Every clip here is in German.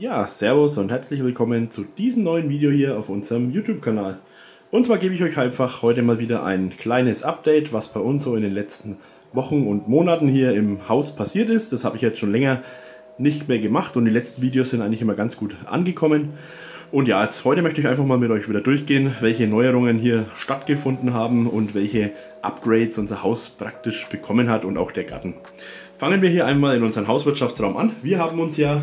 Ja, servus und herzlich willkommen zu diesem neuen Video hier auf unserem YouTube-Kanal. Und zwar gebe ich euch einfach heute mal wieder ein kleines Update, was bei uns so in den letzten Wochen und Monaten hier im Haus passiert ist. Das habe ich jetzt schon länger nicht mehr gemacht und die letzten Videos sind eigentlich immer ganz gut angekommen. Und ja, jetzt heute möchte ich einfach mal mit euch wieder durchgehen, welche Neuerungen hier stattgefunden haben und welche Upgrades unser Haus praktisch bekommen hat und auch der Garten. Fangen wir hier einmal in unseren Hauswirtschaftsraum an. Wir haben uns ja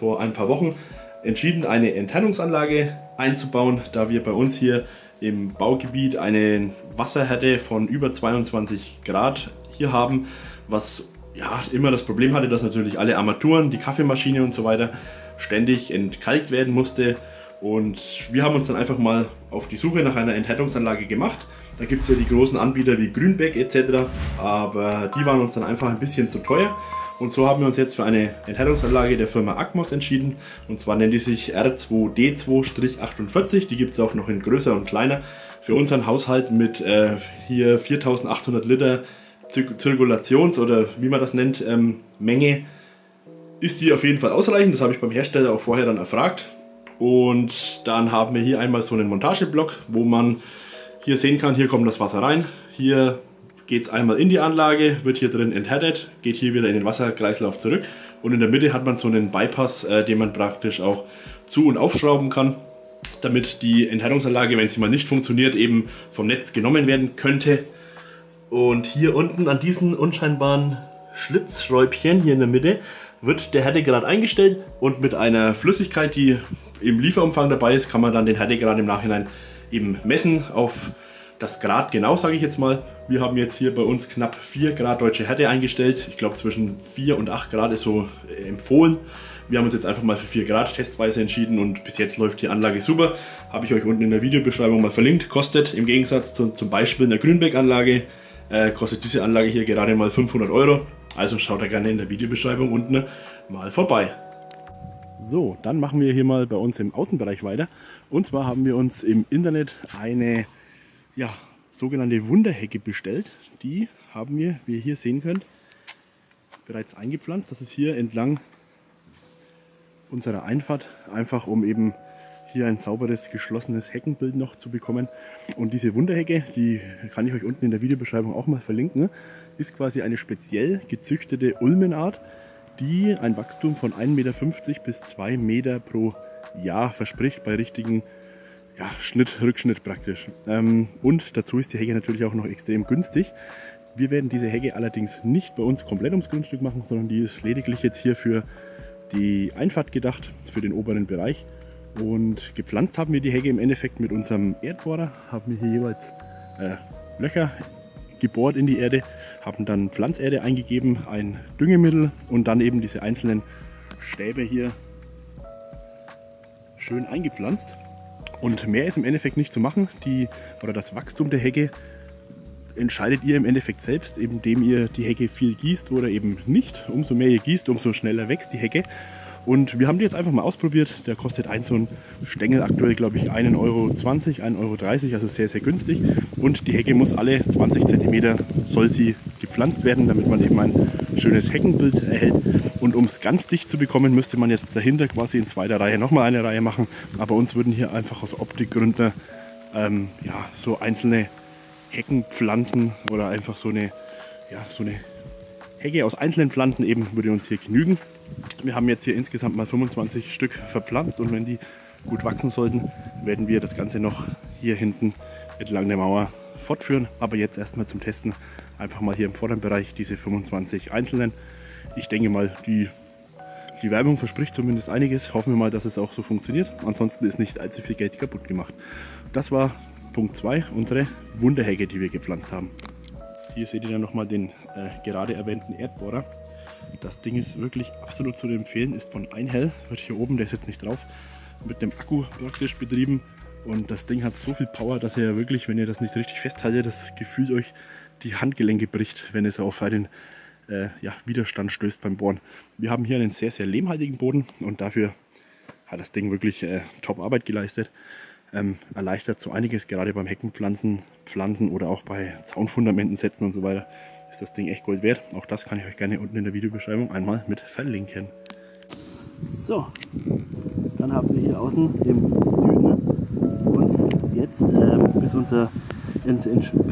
vor ein paar Wochen entschieden, eine Enthärtungsanlage einzubauen, da wir bei uns hier im Baugebiet eine Wasserhärte von über 22 Grad hier haben, was ja immer das Problem hatte, dass natürlich alle Armaturen, die Kaffeemaschine und so weiter ständig entkalkt werden musste. Und wir haben uns dann einfach mal auf die Suche nach einer Enthärtungsanlage gemacht. Da gibt es ja die großen Anbieter wie Grünbeck etc., aber die waren uns dann einfach ein bisschen zu teuer. Und so haben wir uns jetzt für eine Enthärtungsanlage der Firma Aqmos entschieden. Und zwar nennt die sich R2D2-48. Die gibt es auch noch in größer und kleiner. Für unseren Haushalt mit hier 4800 Liter Zirkulations- oder wie man das nennt, Menge ist die auf jeden Fall ausreichend. Das habe ich beim Hersteller auch vorher dann erfragt. Und dann haben wir hier einmal so einen Montageblock, wo man hier sehen kann, hier kommt das Wasser rein, hier geht es einmal in die Anlage, wird hier drin enthärtet, geht hier wieder in den Wasserkreislauf zurück und in der Mitte hat man so einen Bypass, den man praktisch auch zu- und aufschrauben kann, damit die Enthärtungsanlage, wenn sie mal nicht funktioniert, eben vom Netz genommen werden könnte. Und hier unten an diesen unscheinbaren Schlitzschräubchen hier in der Mitte wird der Härtegrad eingestellt und mit einer Flüssigkeit, die im Lieferumfang dabei ist, kann man dann den Härtegrad im Nachhinein eben messen auf das Grad genau, sage ich jetzt mal. Wir haben jetzt hier bei uns knapp 4 Grad deutsche Härte eingestellt. Ich glaube zwischen 4 und 8 Grad ist so empfohlen. Wir haben uns jetzt einfach mal für 4 Grad testweise entschieden und bis jetzt läuft die Anlage super. Habe ich euch unten in der Videobeschreibung mal verlinkt. Kostet im Gegensatz zum Beispiel in der Grünbeck-Anlage, kostet diese Anlage hier gerade mal 500 Euro. Also schaut da gerne in der Videobeschreibung unten mal vorbei. So, dann machen wir hier mal bei uns im Außenbereich weiter. Und zwar haben wir uns im Internet eine sogenannte Wunderhecke bestellt. Die haben wir, wie ihr hier sehen könnt, bereits eingepflanzt. Das ist hier entlang unserer Einfahrt, einfach um eben hier ein sauberes, geschlossenes Heckenbild noch zu bekommen. Und diese Wunderhecke, die kann ich euch unten in der Videobeschreibung auch mal verlinken, ist quasi eine speziell gezüchtete Ulmenart, die ein Wachstum von 1,50 Meter bis 2 Meter pro Jahr verspricht, bei richtigen Schnitt, Rückschnitt praktisch. Und dazu ist die Hecke natürlich auch noch extrem günstig. Wir werden diese Hecke allerdings nicht bei uns komplett ums Grundstück machen, sondern die ist lediglich jetzt hier für die Einfahrt gedacht, für den oberen Bereich. Und gepflanzt haben wir die Hecke im Endeffekt mit unserem Erdbohrer, haben wir hier jeweils Löcher gebohrt in die Erde, haben dann Pflanzerde eingegeben, ein Düngemittel und dann eben diese einzelnen Stäbe hier schön eingepflanzt. Und mehr ist im Endeffekt nicht zu machen. Das Wachstum der Hecke entscheidet ihr im Endeffekt selbst, indem ihr die Hecke viel gießt oder eben nicht. Umso mehr ihr gießt, umso schneller wächst die Hecke. Und wir haben die jetzt einfach mal ausprobiert. Der kostet so ein Stängel aktuell, glaube ich, 1,20 Euro, 1,30 Euro, also sehr, sehr günstig. Und die Hecke muss alle 20 cm soll sie gepflanzt werden, damit man eben ein schönes Heckenbild erhält. Und um es ganz dicht zu bekommen, müsste man jetzt dahinter quasi in zweiter Reihe nochmal eine Reihe machen. Aber uns würden hier einfach aus Optikgründen so einzelne Heckenpflanzen oder einfach so eine Hecke aus einzelnen Pflanzen eben würde uns hier genügen. Wir haben jetzt hier insgesamt mal 25 Stück verpflanzt und wenn die gut wachsen sollten, werden wir das Ganze noch hier hinten entlang der Mauer fortführen. Aber jetzt erstmal zum Testen einfach mal hier im vorderen Bereich diese 25 einzelnen. Ich denke mal, die Werbung verspricht zumindest einiges. Hoffen wir mal, dass es auch so funktioniert. Ansonsten ist nicht allzu viel Geld kaputt gemacht. Das war Punkt 2, unsere Wunderhecke, die wir gepflanzt haben. Hier seht ihr dann nochmal den gerade erwähnten Erdbohrer. Das Ding ist wirklich absolut zu empfehlen, ist von Einhell, wird hier oben, der ist jetzt nicht drauf, mit dem Akku praktisch betrieben. Und das Ding hat so viel Power, dass ihr wirklich, wenn ihr das nicht richtig festhaltet, das Gefühl euch die Handgelenke bricht, wenn es auf einen Widerstand stößt beim Bohren. Wir haben hier einen sehr, sehr lehmhaltigen Boden und dafür hat das Ding wirklich top Arbeit geleistet. Erleichtert so einiges, gerade beim Heckenpflanzen oder auch bei Zaunfundamenten setzen und so weiter. Ist das Ding echt Gold wert. Auch das kann ich euch gerne unten in der Videobeschreibung einmal mit verlinken. So, Dann haben wir hier außen im Süden uns jetzt bis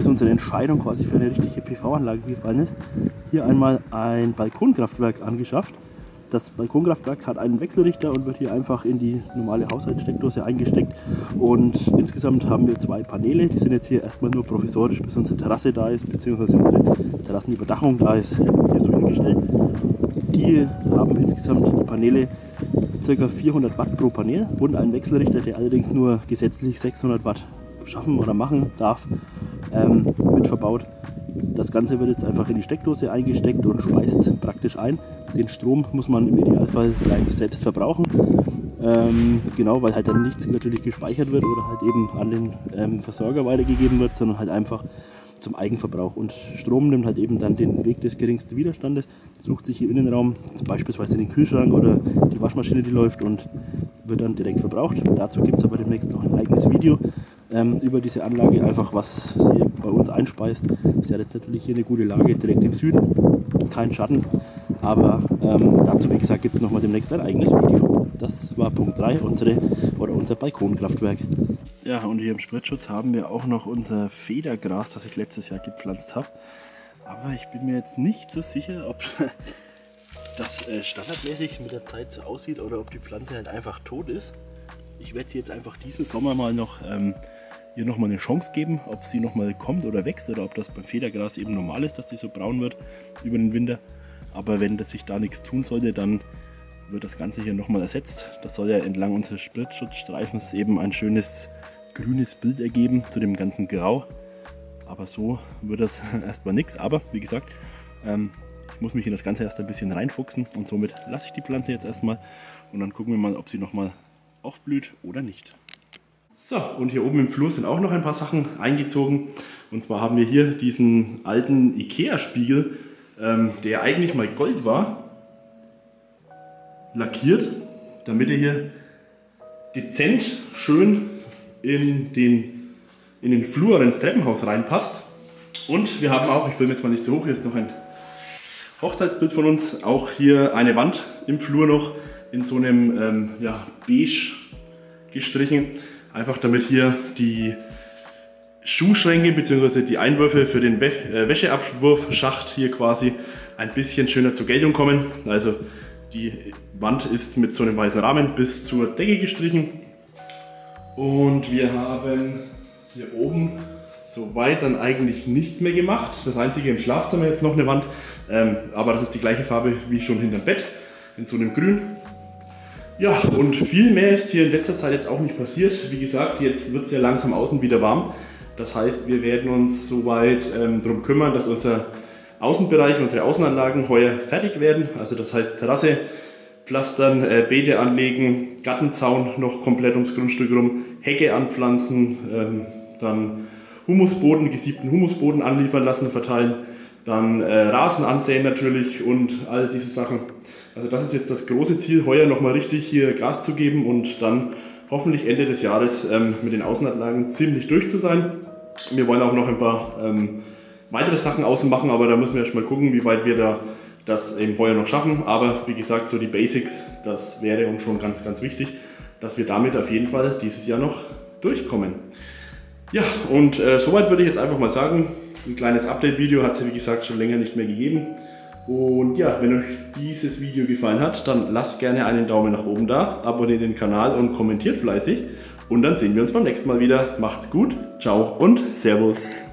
unsere Entscheidung quasi für eine richtige PV-Anlage gefallen ist, hier einmal ein Balkonkraftwerk angeschafft. Das Balkonkraftwerk hat einen Wechselrichter und wird hier einfach in die normale Haushaltssteckdose eingesteckt. Und insgesamt haben wir zwei Paneele, die sind jetzt hier erstmal nur provisorisch, bis unsere Terrasse da ist, beziehungsweise unsere Terrassenüberdachung da ist, hier so hingestellt. Die haben insgesamt die Paneele ca. 400 Watt pro Paneel und einen Wechselrichter, der allerdings nur gesetzlich 600 Watt schaffen oder machen darf, mit verbaut. Das Ganze wird jetzt einfach in die Steckdose eingesteckt und speist praktisch ein. Den Strom muss man im Idealfall gleich selbst verbrauchen, genau, weil halt dann nichts natürlich gespeichert wird oder halt eben an den Versorger weitergegeben wird, sondern halt einfach zum Eigenverbrauch. Und Strom nimmt halt eben dann den Weg des geringsten Widerstandes, sucht sich im Innenraum beispielsweise den Kühlschrank oder die Waschmaschine, die läuft, und wird dann direkt verbraucht. Dazu gibt es aber demnächst noch ein eigenes Video über diese Anlage, einfach was sie bei uns einspeist. Sie hat jetzt natürlich hier eine gute Lage, direkt im Süden, kein Schatten, aber dazu, wie gesagt, gibt es nochmal demnächst ein eigenes Video. Das war Punkt 3, unser Balkonkraftwerk. Ja, und hier im Spritzschutz haben wir auch noch unser Federgras, das ich letztes Jahr gepflanzt habe. Aber ich bin mir jetzt nicht so sicher, ob das standardmäßig mit der Zeit so aussieht oder ob die Pflanze halt einfach tot ist. Ich werde sie jetzt einfach diesen Sommer mal noch ihr nochmal eine Chance geben, ob sie nochmal kommt oder wächst oder ob das beim Federgras eben normal ist, dass die so braun wird über den Winter. Aber wenn das sich da nichts tun sollte, dann wird das Ganze hier nochmal ersetzt. Das soll ja entlang unseres Spritzschutzstreifens eben ein schönes grünes Bild ergeben zu dem ganzen Grau. Aber so wird das erstmal nichts. Aber wie gesagt, ich muss mich in das Ganze erst ein bisschen reinfuchsen und somit lasse ich die Pflanze jetzt erstmal und dann gucken wir mal, ob sie nochmal aufblüht oder nicht. So, und hier oben im Flur sind auch noch ein paar Sachen eingezogen. Und zwar haben wir hier diesen alten Ikea-Spiegel, der eigentlich mal Gold war, lackiert, damit er hier dezent schön in den Flur oder ins Treppenhaus reinpasst. Und wir haben auch, ich filme jetzt mal nicht zu hoch, hier ist noch ein Hochzeitsbild von uns, auch hier eine Wand im Flur noch in so einem beige gestrichen, einfach damit hier die Schuhschränke bzw. die Einwürfe für den Wäscheabwurfschacht hier quasi ein bisschen schöner zur Geltung kommen. Also die Wand ist mit so einem weißen Rahmen bis zur Decke gestrichen und wir haben hier oben soweit dann eigentlich nichts mehr gemacht. Das einzige im Schlafzimmer jetzt noch eine Wand, aber das ist die gleiche Farbe wie schon hinterm Bett, in so einem Grün. Ja, und viel mehr ist hier in letzter Zeit jetzt auch nicht passiert. Wie gesagt, jetzt wird es ja langsam außen wieder warm. Das heißt, wir werden uns soweit darum kümmern, dass unser Außenbereich, unsere Außenanlagen heuer fertig werden. Also das heißt Terrasse pflastern, Beete anlegen, Gartenzaun noch komplett ums Grundstück rum, Hecke anpflanzen, dann Humusboden, gesiebten Humusboden anliefern lassen, verteilen, dann Rasen ansäen natürlich und all diese Sachen. Also das ist jetzt das große Ziel, heuer nochmal richtig hier Gas zu geben und dann hoffentlich Ende des Jahres mit den Außenanlagen ziemlich durch zu sein. Wir wollen auch noch ein paar weitere Sachen außen machen, aber da müssen wir erstmal gucken, wie weit wir da das eben heuer noch schaffen. Aber wie gesagt, so die Basics, das wäre uns schon ganz, ganz wichtig, dass wir damit auf jeden Fall dieses Jahr noch durchkommen. Ja, und soweit würde ich jetzt einfach mal sagen, ein kleines Update-Video hat es ja wie gesagt schon länger nicht mehr gegeben. Und ja, wenn euch dieses Video gefallen hat, dann lasst gerne einen Daumen nach oben da, abonniert den Kanal und kommentiert fleißig. Und dann sehen wir uns beim nächsten Mal wieder. Macht's gut, ciao und servus.